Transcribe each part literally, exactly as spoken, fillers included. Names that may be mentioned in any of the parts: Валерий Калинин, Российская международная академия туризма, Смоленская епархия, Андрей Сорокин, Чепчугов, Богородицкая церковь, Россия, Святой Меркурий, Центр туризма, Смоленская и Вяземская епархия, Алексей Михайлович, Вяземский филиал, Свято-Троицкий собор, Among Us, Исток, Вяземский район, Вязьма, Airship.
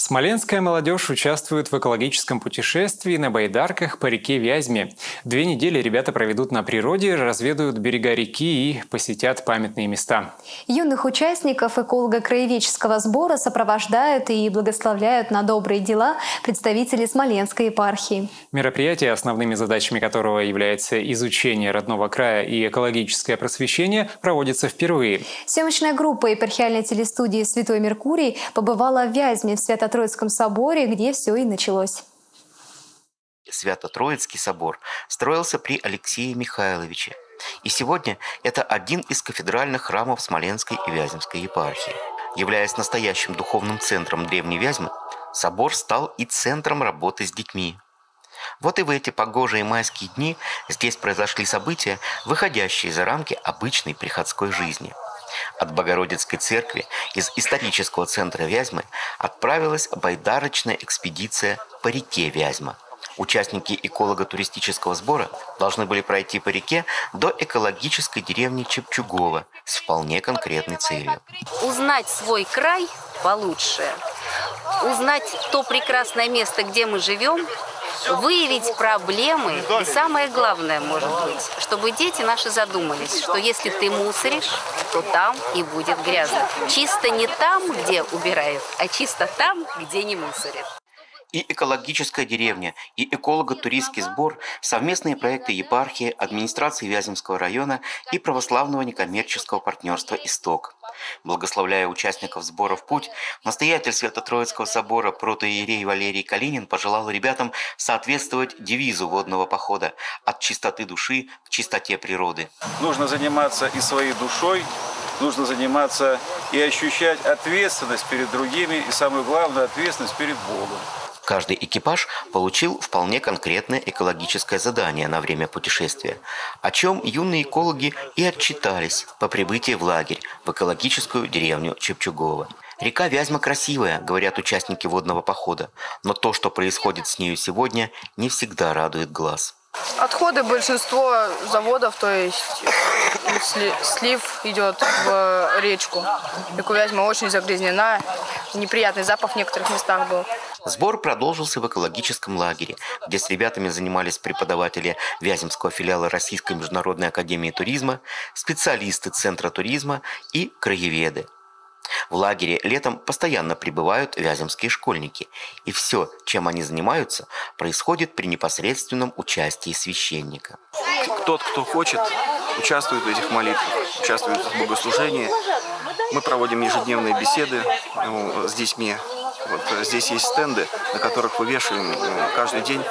Смоленская молодежь участвует в экологическом путешествии на байдарках по реке Вязьме. Две недели ребята проведут на природе, разведают берега реки и посетят памятные места. Юных участников эколого-краеведческого сбора сопровождают и благословляют на добрые дела представители Смоленской епархии. Мероприятие, основными задачами которого является изучение родного края и экологическое просвещение, проводится впервые. Съемочная группа епархиальной телестудии «Святой Меркурий» побывала в Вязьме, в Свято-Троицком соборе, где все и началось. Свято-Троицкий собор строился при Алексее Михайловиче. И сегодня это один из кафедральных храмов Смоленской и Вяземской епархии. Являясь настоящим духовным центром Древней Вязьмы, собор стал и центром работы с детьми. Вот и в эти погожие майские дни здесь произошли события, выходящие за рамки обычной приходской жизни. От Богородицкой церкви из исторического центра Вязьмы отправилась байдарочная экспедиция по реке Вязьма. Участники эколого-туристического сбора должны были пройти по реке до экологической деревни Чепчугова с вполне конкретной целью. Узнать свой край получше, узнать то прекрасное место, где мы живем, выявить проблемы, и самое главное, может быть, чтобы дети наши задумались, что если ты мусоришь, то там и будет грязно. Чисто не там, где убирают, а чисто там, где не мусорят. И экологическая деревня, и эколого-туристский сбор – совместные проекты епархии, администрации Вяземского района и православного некоммерческого партнерства «Исток». Благословляя участников сбора в путь, настоятель Свято-Троицкого собора протоиерей Валерий Калинин пожелал ребятам соответствовать девизу водного похода «От чистоты души к чистоте природы». Нужно заниматься и своей душой, нужно заниматься и ощущать ответственность перед другими, и самое главное – ответственность перед Богом. Каждый экипаж получил вполне конкретное экологическое задание на время путешествия, о чем юные экологи и отчитались по прибытии в лагерь, в экологическую деревню Чепчугова. Река Вязьма красивая, говорят участники водного похода, но то, что происходит с нею сегодня, не всегда радует глаз. Отходы большинство заводов, то есть слив идет в речку. Река Вязьма очень загрязнена, неприятный запах в некоторых местах был. Сбор продолжился в экологическом лагере, где с ребятами занимались преподаватели Вяземского филиала Российской международной академии туризма, специалисты Центра туризма и краеведы. В лагере летом постоянно прибывают вяземские школьники, и все, чем они занимаются, происходит при непосредственном участии священника. Тот, кто хочет, участвует в этих молитвах, участвует в богослужении. Мы проводим ежедневные беседы с детьми. Вот здесь есть стенды, на которых мы вешаем каждый день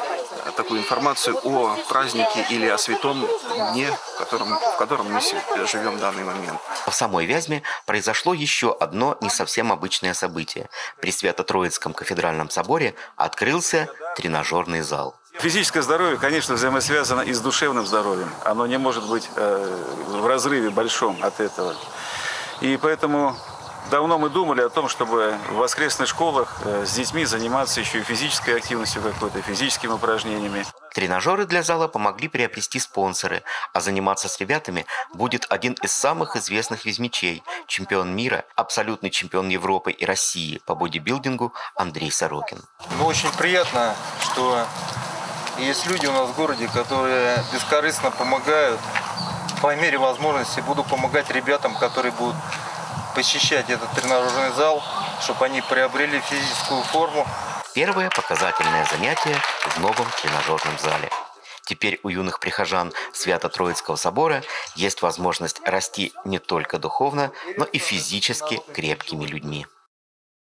такую информацию о празднике или о святом дне, в котором, в котором мы живем в данный момент. В самой Вязьме произошло еще одно не совсем обычное событие. При Свято-Троицком кафедральном соборе открылся тренажерный зал. Физическое здоровье, конечно, взаимосвязано и с душевным здоровьем. Оно не может быть э, в разрыве большом от этого. И поэтому... Давно мы думали о том, чтобы в воскресных школах с детьми заниматься еще и физической активностью какой-то, физическими упражнениями. Тренажеры для зала помогли приобрести спонсоры, а заниматься с ребятами будет один из самых известных вязьмичей, чемпион мира, абсолютный чемпион Европы и России по бодибилдингу Андрей Сорокин. Ну, очень приятно, что есть люди у нас в городе, которые бескорыстно помогают, по мере возможности буду помогать ребятам, которые будут посещать этот тренажерный зал, чтобы они приобрели физическую форму. Первое показательное занятие в новом тренажерном зале. Теперь у юных прихожан Свято-Троицкого собора есть возможность расти не только духовно, но и физически крепкими людьми.